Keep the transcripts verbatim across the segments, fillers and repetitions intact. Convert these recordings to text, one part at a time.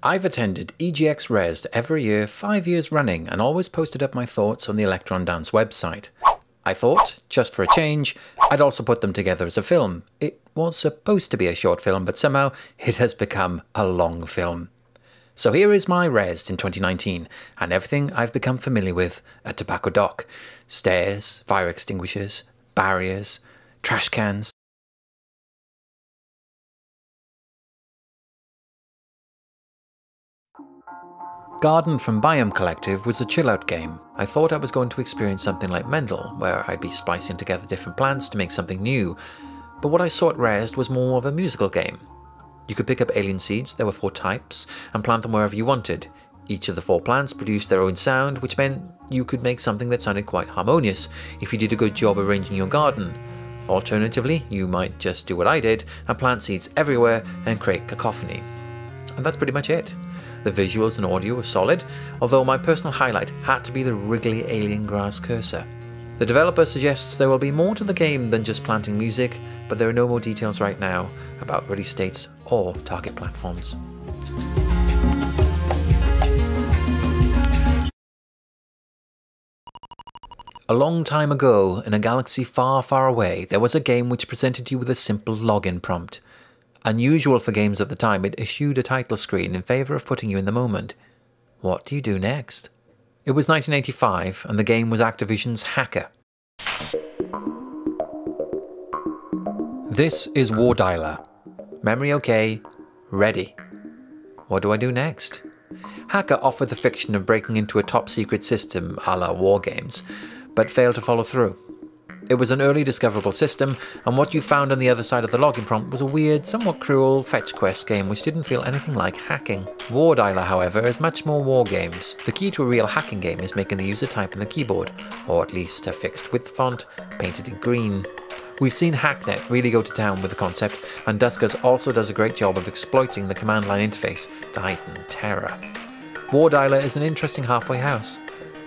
I've attended E G X Rezzed every year, five years running, and always posted up my thoughts on the Electron Dance website. I thought, just for a change, I'd also put them together as a film. It was supposed to be a short film, but somehow it has become a long film. So here is my Rezzed in twenty nineteen, and everything I've become familiar with at Tobacco Dock. Stairs, fire extinguishers, barriers, trash cans. Garden from Biome Collective was a chill-out game. I thought I was going to experience something like Mendel, where I'd be splicing together different plants to make something new, but what I saw at Rezzed was more of a musical game. You could pick up alien seeds, there were four types, and plant them wherever you wanted. Each of the four plants produced their own sound, which meant you could make something that sounded quite harmonious if you did a good job arranging your garden. Alternatively, you might just do what I did and plant seeds everywhere and create cacophony. And that's pretty much it. The visuals and audio were solid, although my personal highlight had to be the wriggly alien grass cursor. The developer suggests there will be more to the game than just planting music, but there are no more details right now about release dates or target platforms. A long time ago, in a galaxy far, far away, there was a game which presented you with a simple login prompt. Unusual for games at the time, it eschewed a title screen in favour of putting you in the moment. What do you do next? It was nineteen eighty-five, and the game was Activision's Hacker. This is Wardialler. Memory okay, ready. What do I do next? Hacker offered the fiction of breaking into a top-secret system a la War Games, but failed to follow through. It was an early discoverable system, and what you found on the other side of the login prompt was a weird, somewhat cruel fetch quest game which didn't feel anything like hacking. Wardialler, however, is much more War Games. The key to a real hacking game is making the user type on the keyboard, or at least a fixed width font, painted in green. We've seen Hacknet really go to town with the concept, and Duskers also does a great job of exploiting the command line interface to heighten terror. Wardialler is an interesting halfway house.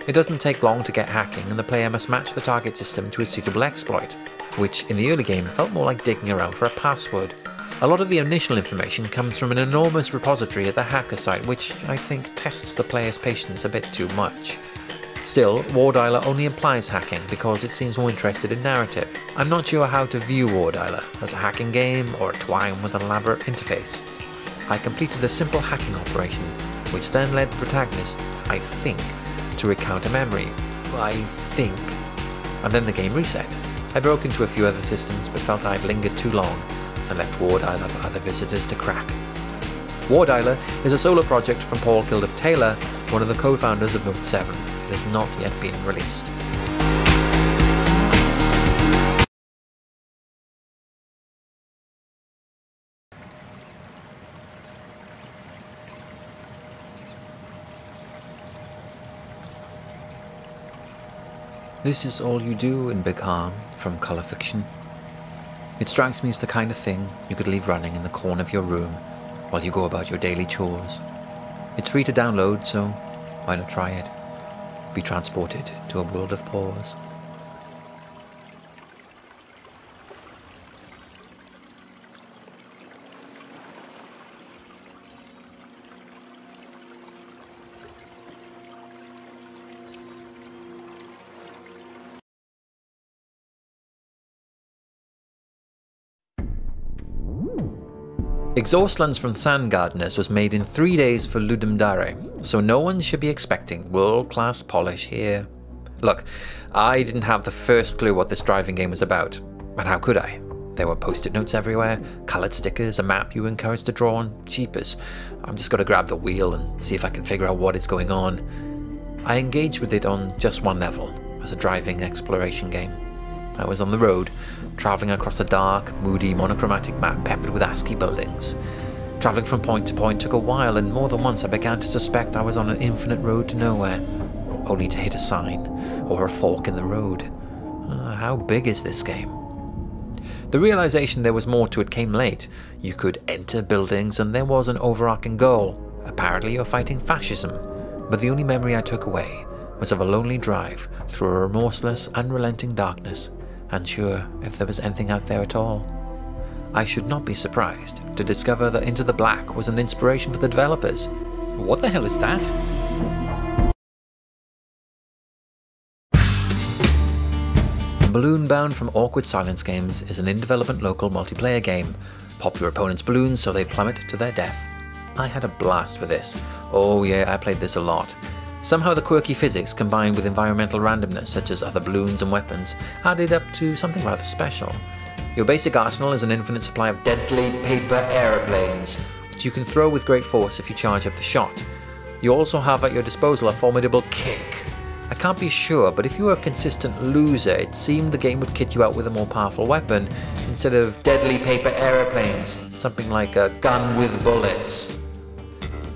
It doesn't take long to get hacking, and the player must match the target system to a suitable exploit, which in the early game felt more like digging around for a password. A lot of the initial information comes from an enormous repository at the Hacker site, which I think tests the player's patience a bit too much. Still, Wardialler only implies hacking because it seems more interested in narrative. I'm not sure how to view Wardialler, as a hacking game or a twine with an elaborate interface. I completed a simple hacking operation, which then led the protagonist, I think, to recount a memory, I think, and then the game reset. I broke into a few other systems but felt I'd lingered too long and left Wardialler for other visitors to crack. Wardialler is a solo project from Paul Kilduff Taylor, one of the co-founders of Mode seven. It has not yet been released. This is all you do in Becalm from Color Fiction. It strikes me as the kind of thing you could leave running in the corner of your room while you go about your daily chores. It's free to download, so why not try it? Be transported to a world of pause. Exhaustlands from Sand Gardeners was made in three days for Ludum Dare, so no one should be expecting world-class polish here. Look, I didn't have the first clue what this driving game was about, and how could I? There were post-it notes everywhere, coloured stickers, a map you were encouraged to draw on, cheapers. I'm just gonna grab the wheel and see if I can figure out what is going on. I engaged with it on just one level, as a driving exploration game. I was on the road, travelling across a dark, moody, monochromatic map peppered with ASCII buildings. Travelling from point to point took a while, and more than once I began to suspect I was on an infinite road to nowhere, only to hit a sign or a fork in the road. Uh, how big is this game? The realisation there was more to it came late. You could enter buildings, and there was an overarching goal. Apparently you're fighting fascism, but the only memory I took away was of a lonely drive through a remorseless, unrelenting darkness. Unsure if there was anything out there at all. I should not be surprised to discover that Into the Black was an inspiration for the developers. What the hell is that? Balloon Bound from Awkward Silence Games is an in-development local multiplayer game. Pop your opponent's balloons so they plummet to their death. I had a blast with this. Oh yeah, I played this a lot. Somehow the quirky physics combined with environmental randomness such as other balloons and weapons added up to something rather special. Your basic arsenal is an infinite supply of deadly paper aeroplanes, which you can throw with great force if you charge up the shot. You also have at your disposal a formidable kick. I can't be sure, but if you were a consistent loser, it seemed the game would kit you out with a more powerful weapon instead of deadly paper aeroplanes, something like a gun with bullets.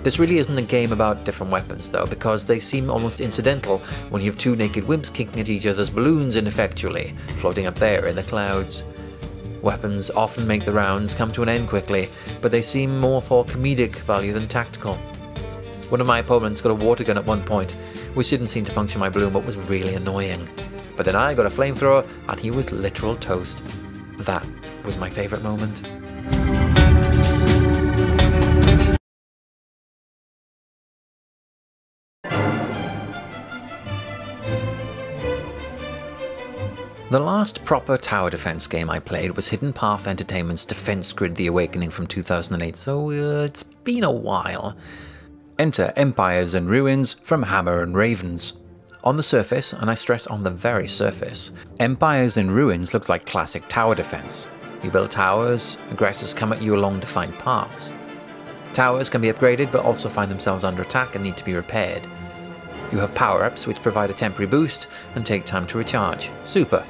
This really isn't a game about different weapons though, because they seem almost incidental when you have two naked wimps kicking at each other's balloons ineffectually, floating up there in the clouds. Weapons often make the rounds come to an end quickly, but they seem more for comedic value than tactical. One of my opponents got a water gun at one point, which didn't seem to puncture my balloon but was really annoying. But then I got a flamethrower and he was literal toast. That was my favourite moment. The last proper tower defense game I played was Hidden Path Entertainment's Defense Grid The Awakening from two thousand eight, so uh, it's been a while. Enter Empires in Ruins from Hammer and Ravens. On the surface, and I stress on the very surface, Empires in Ruins looks like classic tower defense. You build towers, aggressors come at you along defined paths. Towers can be upgraded but also find themselves under attack and need to be repaired. You have power-ups which provide a temporary boost and take time to recharge. Super!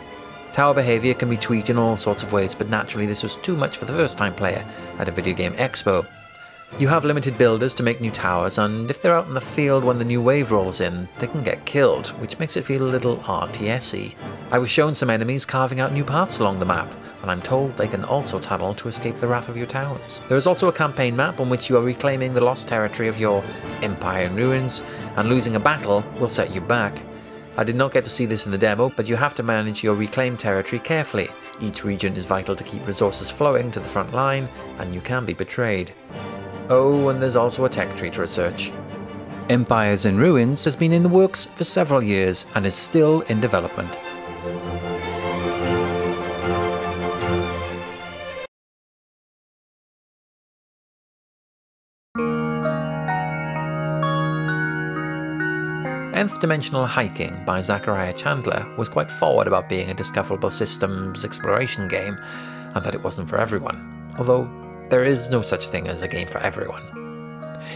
Tower behaviour can be tweaked in all sorts of ways, but naturally this was too much for the first time player at a video game expo. You have limited builders to make new towers, and if they're out in the field when the new wave rolls in, they can get killed, which makes it feel a little R T S-y. I was shown some enemies carving out new paths along the map, and I'm told they can also tunnel to escape the wrath of your towers. There is also a campaign map on which you are reclaiming the lost territory of your Empire in Ruins, and losing a battle will set you back. I did not get to see this in the demo, but you have to manage your reclaimed territory carefully. Each region is vital to keep resources flowing to the front line, and you can be betrayed. Oh, and there's also a tech tree to research. Empires in Ruins has been in the works for several years and is still in development. Nth Dimensional Hiking by Zachariah Chandler was quite forward about being a discoverable systems exploration game, and that it wasn't for everyone, although there is no such thing as a game for everyone.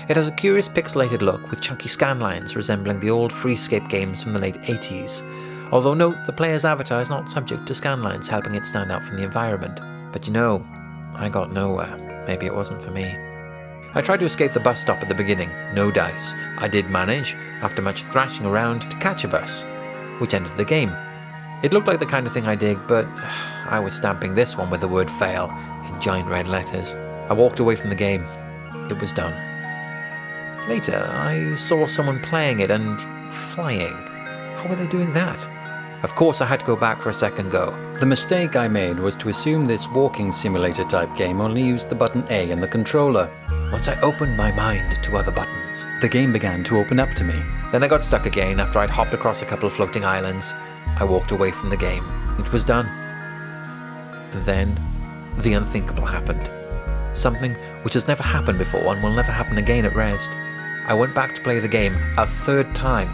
It has a curious pixelated look with chunky scanlines resembling the old Freescape games from the late eighties, although note the player's avatar is not subject to scanlines helping it stand out from the environment. But you know, I got nowhere. Maybe it wasn't for me. I tried to escape the bus stop at the beginning, no dice. I did manage, after much thrashing around, to catch a bus, which ended the game. It looked like the kind of thing I dig, but I was stamping this one with the word fail in giant red letters. I walked away from the game. It was done. Later, I saw someone playing it and flying. How were they doing that? Of course I had to go back for a second go. The mistake I made was to assume this walking simulator type game only used the button A in the controller. Once I opened my mind to other buttons, the game began to open up to me. Then I got stuck again after I'd hopped across a couple of floating islands. I walked away from the game. It was done. Then, the unthinkable happened. Something which has never happened before and will never happen again at Rezzed. I went back to play the game a third time.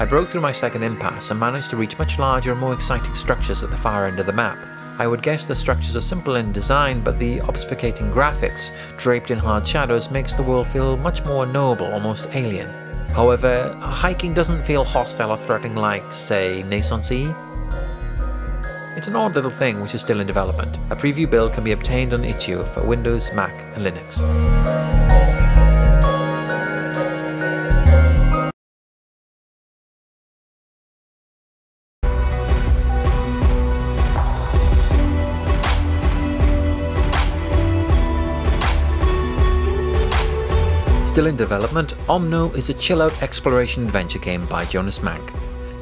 I broke through my second impasse and managed to reach much larger and more exciting structures at the far end of the map. I would guess the structures are simple in design, but the obfuscating graphics, draped in hard shadows, makes the world feel much more knowable, almost alien. However, hiking doesn't feel hostile or threatening like, say, Naissance. It's an odd little thing which is still in development. A preview build can be obtained on itch dot i o for Windows, Mac and Linux. Still in development, Omno is a chill-out exploration adventure game by Jonas Mank.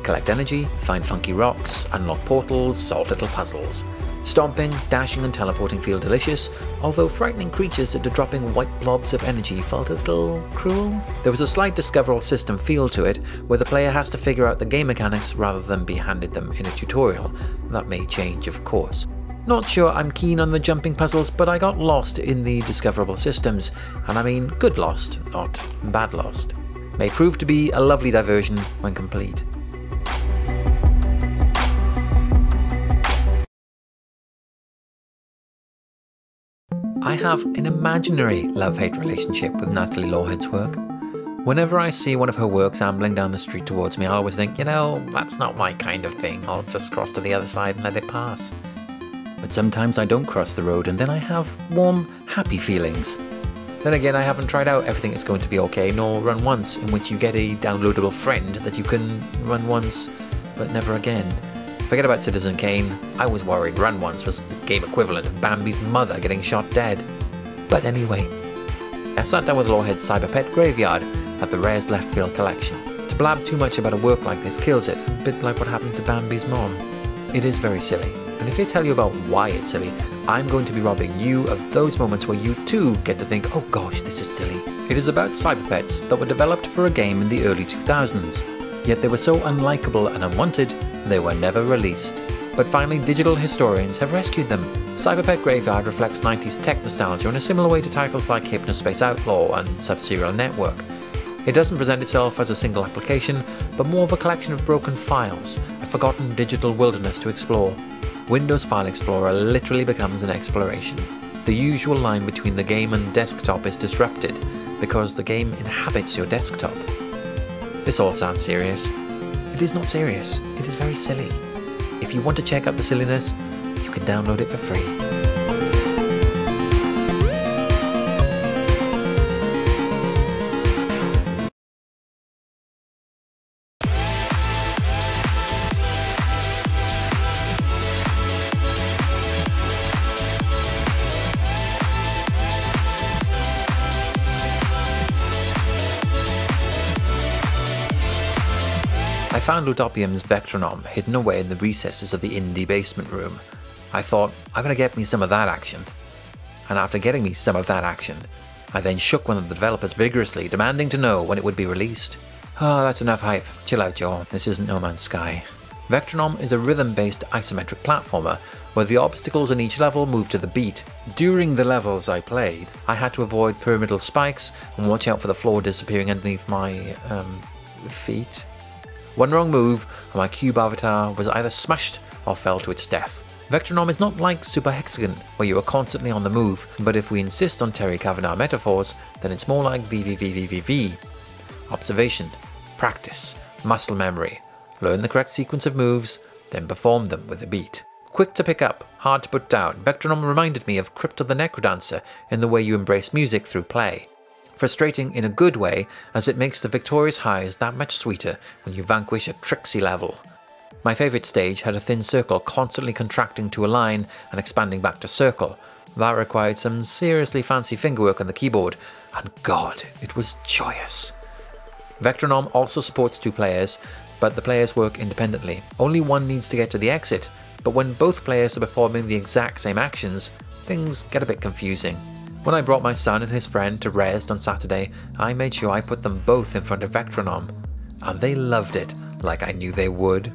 Collect energy, find funky rocks, unlock portals, solve little puzzles. Stomping, dashing and teleporting feel delicious, although frightening creatures that are dropping white blobs of energy felt a little cruel. There was a slight discoverable system feel to it, where the player has to figure out the game mechanics rather than be handed them in a tutorial. That may change, of course. Not sure I'm keen on the jumping puzzles, but I got lost in the discoverable systems, and I mean good lost, not bad lost. May prove to be a lovely diversion when complete. I have an imaginary love-hate relationship with Natalie Lawhead's work. Whenever I see one of her works ambling down the street towards me, I always think, you know, that's not my kind of thing, I'll just cross to the other side and let it pass. But sometimes I don't cross the road and then I have warm, happy feelings. Then again, I haven't tried out Everything Is Going to Be Okay, nor Run Once, in which you get a downloadable friend that you can run once, but never again. Forget about Citizen Kane, I was worried Run Once was the game equivalent of Bambi's mother getting shot dead. But anyway, I sat down with Lawhead's Cyberpet Graveyard at the Rare's Left Field Collection. To blab too much about a work like this kills it, a bit like what happened to Bambi's mom. It is very silly. And if they tell you about why it's silly, I'm going to be robbing you of those moments where you too get to think, oh gosh, this is silly. It is about cyberpets that were developed for a game in the early two thousands, yet they were so unlikable and unwanted, they were never released. But finally, digital historians have rescued them. Cyberpet Graveyard reflects nineties tech nostalgia in a similar way to titles like Hypnospace Outlaw and Sub-Serial Network. It doesn't present itself as a single application, but more of a collection of broken files, a forgotten digital wilderness to explore. Windows File Explorer literally becomes an exploration. The usual line between the game and desktop is disrupted, because the game inhabits your desktop. This all sounds serious. It is not serious, it is very silly. If you want to check out the silliness, you can download it for free. I found Ludopium's Vectronom hidden away in the recesses of the indie basement room. I thought, I'm gonna get me some of that action. And after getting me some of that action, I then shook one of the developers vigorously, demanding to know when it would be released. Oh, that's enough hype. Chill out, y'all. This isn't No Man's Sky. Vectronom is a rhythm-based isometric platformer where the obstacles in each level move to the beat. During the levels I played, I had to avoid pyramidal spikes and watch out for the floor disappearing underneath my, um, feet. One wrong move and my cube avatar was either smashed or fell to its death. Vectronom is not like Super Hexagon, where you are constantly on the move, but if we insist on Terry Kavanagh metaphors, then it's more like V V V V V V. Observation, practice, muscle memory, learn the correct sequence of moves, then perform them with a beat. Quick to pick up, hard to put down, Vectronom reminded me of Crypto the Necrodancer in the way you embrace music through play. Frustrating in a good way, as it makes the victorious highs that much sweeter when you vanquish a tricksy level. My favourite stage had a thin circle constantly contracting to a line and expanding back to circle. That required some seriously fancy fingerwork on the keyboard, and God, it was joyous. Vectronom also supports two players, but the players work independently. Only one needs to get to the exit, but when both players are performing the exact same actions, things get a bit confusing. When I brought my son and his friend to Rezzed on Saturday, I made sure I put them both in front of Vectronom, and they loved it, like I knew they would.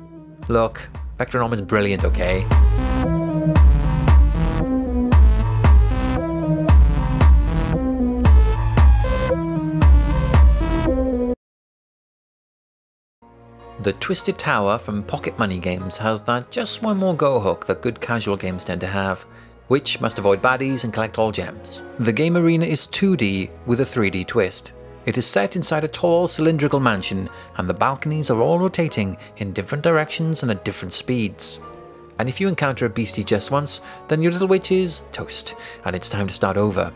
Look, Vectronom is brilliant, okay? The Twisted Tower from Pocket Money Games has that just one more go hook that good casual games tend to have, which must avoid baddies and collect all gems. The game arena is two D with a three D twist. It is set inside a tall cylindrical mansion and the balconies are all rotating in different directions and at different speeds. And if you encounter a beastie just once, then your little witch is toast and it's time to start over.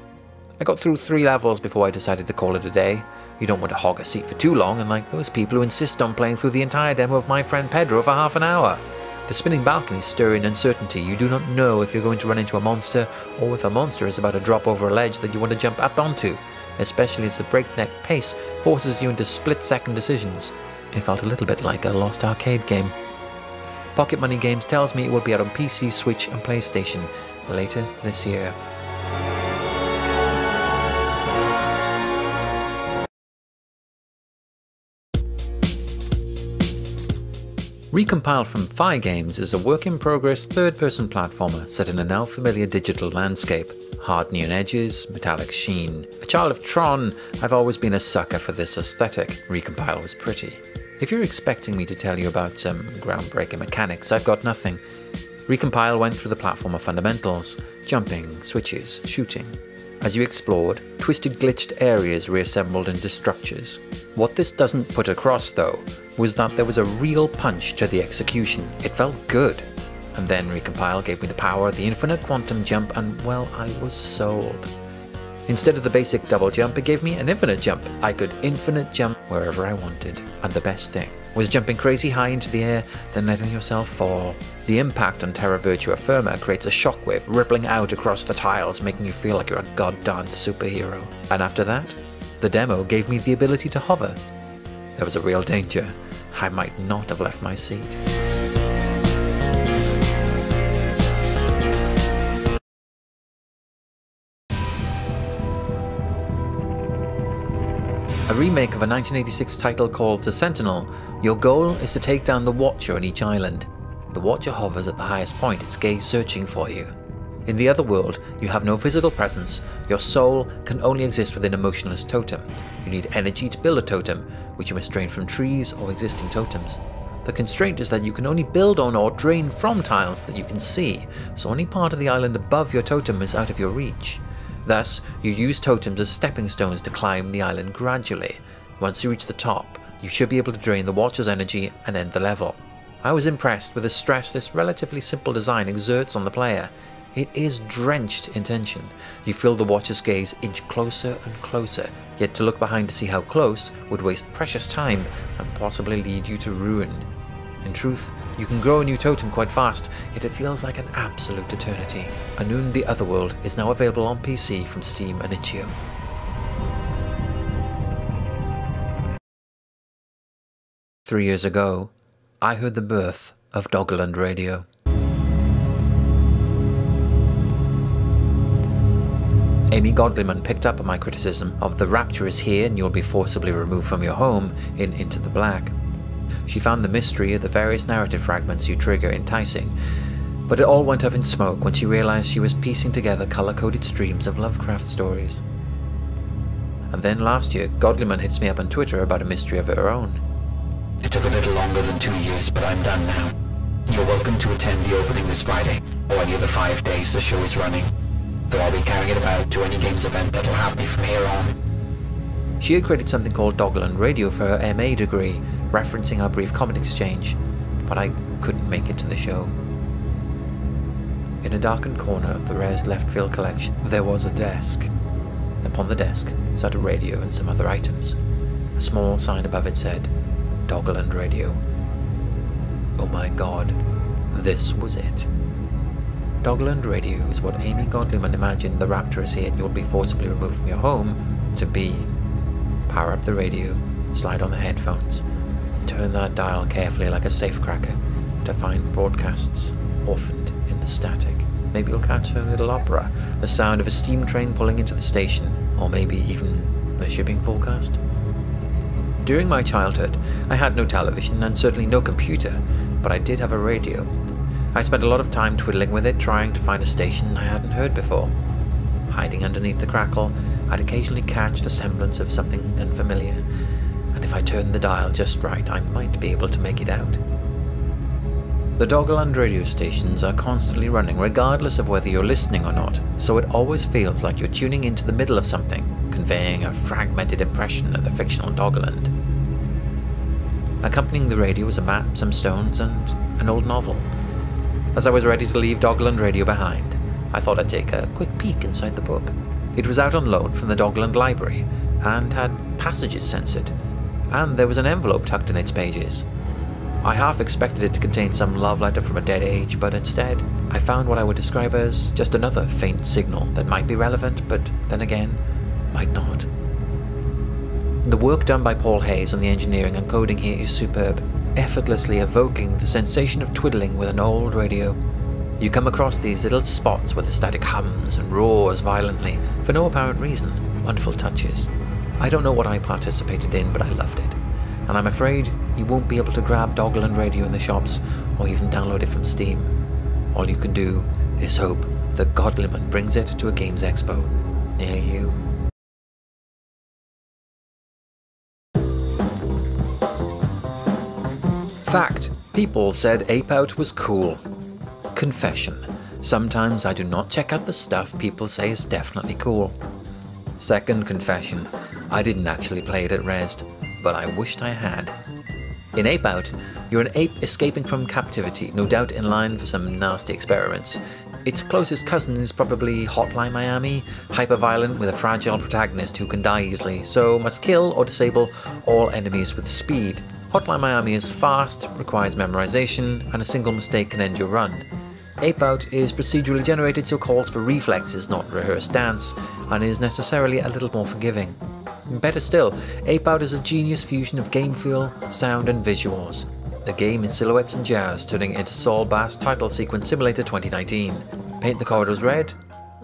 I got through three levels before I decided to call it a day. You don't want to hog a seat for too long, and like those people who insist on playing through the entire demo of my friend Pedro for half an hour. The spinning balconies stir in uncertainty. You do not know if you're going to run into a monster or if a monster is about to drop over a ledge that you want to jump up onto, especially as the breakneck pace forces you into split-second decisions. It felt a little bit like a lost arcade game. Pocket Money Games tells me it will be out on P C, Switch and PlayStation later this year. Recompile from Fi Games is a work-in-progress third-person platformer set in a now-familiar digital landscape. Hard neon edges, metallic sheen. A child of Tron, I've always been a sucker for this aesthetic. Recompile was pretty. If you're expecting me to tell you about some groundbreaking mechanics, I've got nothing. Recompile went through the platformer fundamentals. Jumping, switches, shooting. As you explored, twisted glitched areas reassembled into structures. What this doesn't put across, though, was that there was a real punch to the execution. It felt good. And then Recompile gave me the power, the infinite quantum jump, and well, I was sold. Instead of the basic double jump, it gave me an infinite jump. I could infinite jump wherever I wanted. And the best thing was jumping crazy high into the air, then letting yourself fall. The impact on Terra Virtua Firma creates a shockwave rippling out across the tiles, making you feel like you're a goddamn superhero. And after that, the demo gave me the ability to hover. There was a real danger. I might not have left my seat. A remake of a nineteen eighty-six title called The Sentinel, your goal is to take down the Watcher on each island. The Watcher hovers at the highest point, its gaze searching for you. In the other world, you have no physical presence, your soul can only exist within a motionless totem. You need energy to build a totem, which you must drain from trees or existing totems. The constraint is that you can only build on or drain from tiles that you can see, so any part of the island above your totem is out of your reach. Thus, you use totems as stepping stones to climb the island gradually. Once you reach the top, you should be able to drain the Watcher's energy and end the level. I was impressed with the stress this relatively simple design exerts on the player. It is drenched in tension. You feel the Watcher's gaze inch closer and closer, yet to look behind to see how close would waste precious time and possibly lead you to ruin. In truth, you can grow a new totem quite fast, yet it feels like an absolute eternity. Anun the Otherworld is now available on P C from Steam and itch dot i o. Three years ago, I heard the birth of Doggerland Radio. Amy Godliman picked up on my criticism of "The Rapture is here and you'll be forcibly removed from your home" in Into the Black. She found the mystery of the various narrative fragments you trigger enticing, but it all went up in smoke when she realized she was piecing together color-coded streams of Lovecraft stories. And then last year, Godliman hits me up on Twitter about a mystery of her own. "It took a little longer than two years, but I'm done now. You're welcome to attend the opening this Friday, or any of the five days the show is running, though I'll be carrying it about to any games event that'll have me from here on." She had created something called Doggerland Radio for her M A degree, referencing our brief comment exchange, but I couldn't make it to the show. In a darkened corner of the Rare's left field collection, there was a desk. Upon the desk sat a radio and some other items. A small sign above it said, "Doggerland Radio." Oh my god, this was it. Doggerland Radio is what Amy Godliman imagined "The Rapture is here and you'll be forcibly removed from your home" to be. Power up the radio, slide on the headphones, and turn that dial carefully like a safecracker to find broadcasts orphaned in the static. Maybe you'll catch her little opera, the sound of a steam train pulling into the station, or maybe even the shipping forecast. During my childhood, I had no television and certainly no computer, but I did have a radio. I spent a lot of time twiddling with it, trying to find a station I hadn't heard before. Hiding underneath the crackle, I'd occasionally catch the semblance of something unfamiliar, and if I turned the dial just right, I might be able to make it out. The Doggerland radio stations are constantly running, regardless of whether you're listening or not, so it always feels like you're tuning into the middle of something, conveying a fragmented impression of the fictional Doggerland. Accompanying the radio was a map, some stones, and an old novel. As I was ready to leave Doggerland Radio behind, I thought I'd take a quick peek inside the book. It was out on loan from the Doggerland Library, and had passages censored, and there was an envelope tucked in its pages. I half expected it to contain some love letter from a dead age, but instead, I found what I would describe as just another faint signal that might be relevant, but then again, might not. The work done by Paul Hayes on the engineering and coding here is superb. effortlessly evoking the sensation of twiddling with an old radio. You come across these little spots where the static hums and roars violently, for no apparent reason. Wonderful touches. I don't know what I participated in, but I loved it. And I'm afraid you won't be able to grab Doggerland Radio in the shops, or even download it from Steam. All you can do is hope that Godliman brings it to a games expo near you. Fact. People said Ape Out was cool. Confession. Sometimes I do not check out the stuff people say is definitely cool. Second confession. I didn't actually play it at Rezzed, but I wished I had. In Ape Out, you're an ape escaping from captivity, no doubt in line for some nasty experiments. Its closest cousin is probably Hotline Miami, hyper-violent with a fragile protagonist who can die easily, so must kill or disable all enemies with speed. Hotline Miami is fast, requires memorization, and a single mistake can end your run. Ape Out is procedurally generated, so calls for reflexes, not rehearsed dance, and is necessarily a little more forgiving. Better still, Ape Out is a genius fusion of game feel, sound, and visuals. The game is silhouettes and jazz, turning into Saul Bass Title Sequence Simulator twenty nineteen. Paint the corridors red,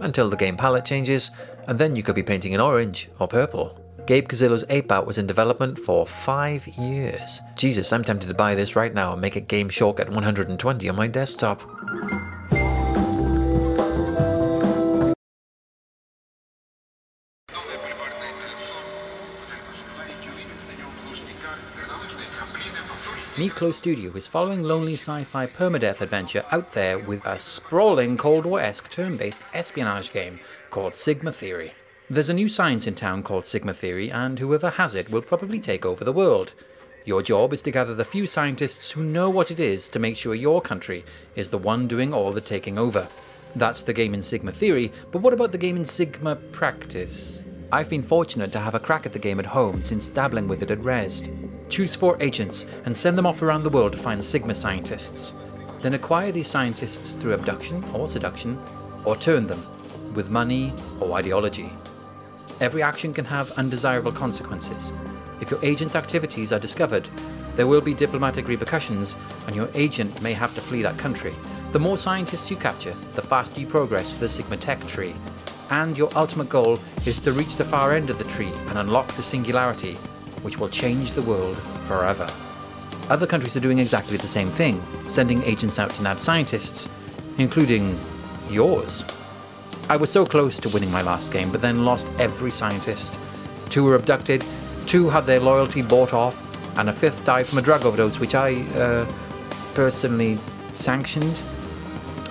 until the game palette changes, and then you could be painting in orange or purple. Gabe Cazillo's Ape Out was in development for five years. Jesus, I'm tempted to buy this right now and make it Game Shark at one hundred twenty on my desktop. Miklo Studio is following lonely sci-fi permadeath adventure out there with a sprawling Cold War-esque turn-based espionage game called Sigma Theory. There's a new science in town called Sigma Theory, and whoever has it will probably take over the world. Your job is to gather the few scientists who know what it is to make sure your country is the one doing all the taking over. That's the game in Sigma Theory, but what about the game in Sigma Practice? I've been fortunate to have a crack at the game at home since dabbling with it at Rezzed. Choose four agents and send them off around the world to find Sigma scientists. Then acquire these scientists through abduction or seduction, or turn them with money or ideology. Every action can have undesirable consequences. If your agent's activities are discovered, there will be diplomatic repercussions and your agent may have to flee that country. The more scientists you capture, the faster you progress to the Sigma Tech tree. And your ultimate goal is to reach the far end of the tree and unlock the singularity, which will change the world forever. Other countries are doing exactly the same thing, sending agents out to nab scientists, including yours. I was so close to winning my last game, but then lost every scientist. Two were abducted, two had their loyalty bought off, and a fifth died from a drug overdose, which I, uh, personally sanctioned.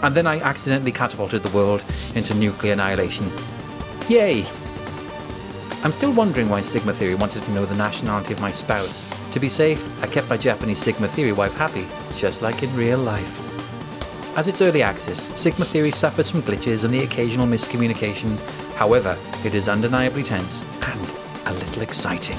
And then I accidentally catapulted the world into nuclear annihilation. Yay! I'm still wondering why Sigma Theory wanted to know the nationality of my spouse. To be safe, I kept my Japanese Sigma Theory wife happy, just like in real life. As its early access, Sigma Theory suffers from glitches and the occasional miscommunication. However, it is undeniably tense and a little exciting.